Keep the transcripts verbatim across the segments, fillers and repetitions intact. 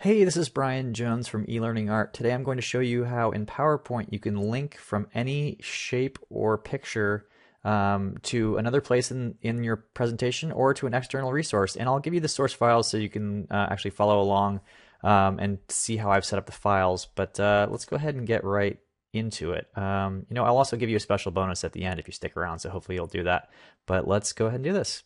Hey, this is Brian Jones from eLearningArt. Today I'm going to show you how in PowerPoint you can link from any shape or picture um, to another place in, in your presentation or to an external resource. And I'll give you the source files so you can uh, actually follow along um, and see how I've set up the files. But uh, let's go ahead and get right into it. Um, you know, I'll also give you a special bonus at the end if you stick around, so hopefully you'll do that. But let's go ahead and do this.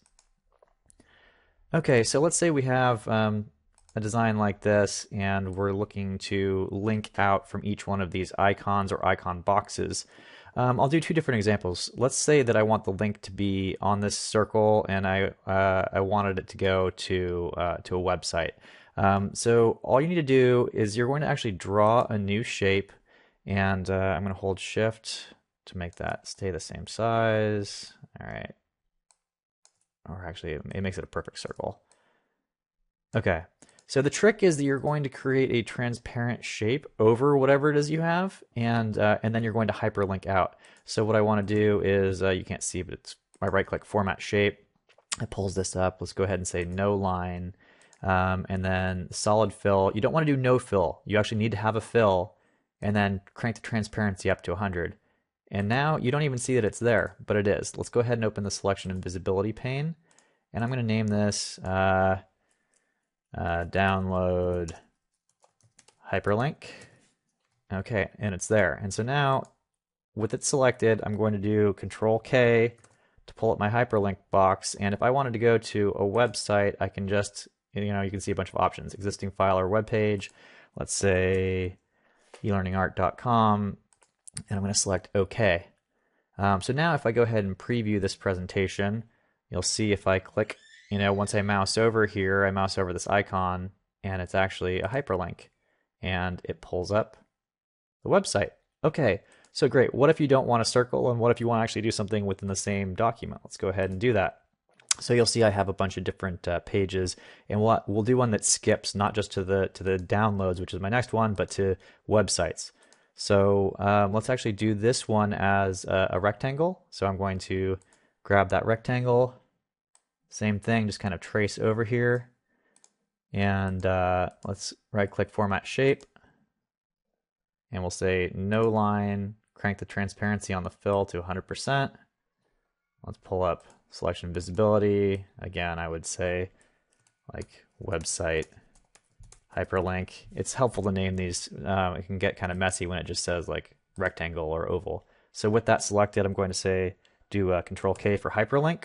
Okay, so let's say we have um, a design like this, and we're looking to link out from each one of these icons or icon boxes. Um, I'll do two different examples. Let's say that I want the link to be on this circle, and I uh, I wanted it to go to uh, to a website. Um, so all you need to do is you're going to actually draw a new shape, and uh, I'm going to hold Shift to make that stay the same size. All right, or actually it makes it a perfect circle. Okay. So the trick is that you're going to create a transparent shape over whatever it is you have, and uh, and then you're going to hyperlink out. So what I want to do is, uh, you can't see, but it's my right-click format shape. It pulls this up. Let's go ahead and say no line, um, and then solid fill. You don't want to do no fill. You actually need to have a fill, and then crank the transparency up to one hundred. And now you don't even see that it's there, but it is. Let's go ahead and open the selection and visibility pane, and I'm going to name this... Uh, Uh, download hyperlink. Okay, and it's there. And so now with it selected, I'm going to do Control K to pull up my hyperlink box. And if I wanted to go to a website, I can just, you know, you can see a bunch of options, existing file or web page. Let's say e learning art dot com, and I'm going to select OK. Um, so now if I go ahead and preview this presentation, you'll see if I click, you know, once I mouse over here, I mouse over this icon, and it's actually a hyperlink, and it pulls up the website. Okay, so great. What if you don't want a circle, and what if you want to actually do something within the same document? Let's go ahead and do that. So you'll see I have a bunch of different uh, pages, and we'll, we'll do one that skips not just to the, to the downloads, which is my next one, but to websites. So um, let's actually do this one as a, a rectangle. So I'm going to grab that rectangle. Same thing, just kind of trace over here, and uh, let's right-click format shape, and we'll say no line, crank the transparency on the fill to one hundred percent. Let's pull up selection visibility. Again, I would say like website hyperlink. It's helpful to name these. Um, it can get kind of messy when it just says like rectangle or oval. So with that selected, I'm going to say do uh, Control K for hyperlink.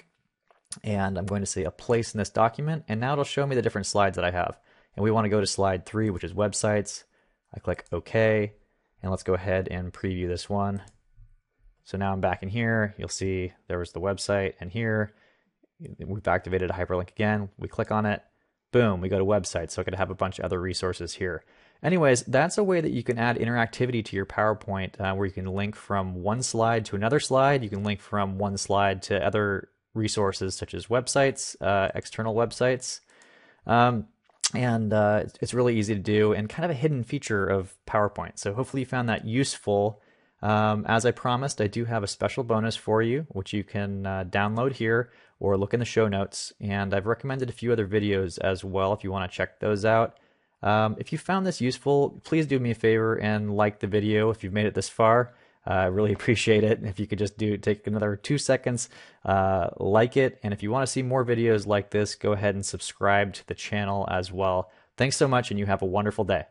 And I'm going to say a place in this document, and now it'll show me the different slides that I have. And we want to go to slide three, which is websites. I click OK, and let's go ahead and preview this one. So now I'm back in here. You'll see there was the website, and here we've activated a hyperlink again. We click on it. Boom, we go to websites. So I could have a bunch of other resources here. Anyways, that's a way that you can add interactivity to your PowerPoint, uh, where you can link from one slide to another slide. You can link from one slide to other resources such as websites, uh, external websites, um, and uh, it's really easy to do and kind of a hidden feature of PowerPoint. So hopefully you found that useful. Um, as I promised, I do have a special bonus for you, which you can uh, download here or look in the show notes, and I've recommended a few other videos as well if you want to check those out. Um, if you found this useful, please do me a favor and like the video if you've made it this far. I uh, really appreciate it. If you could just do take another two seconds, uh, like it. And if you want to see more videos like this, go ahead and subscribe to the channel as well. Thanks so much, and you have a wonderful day.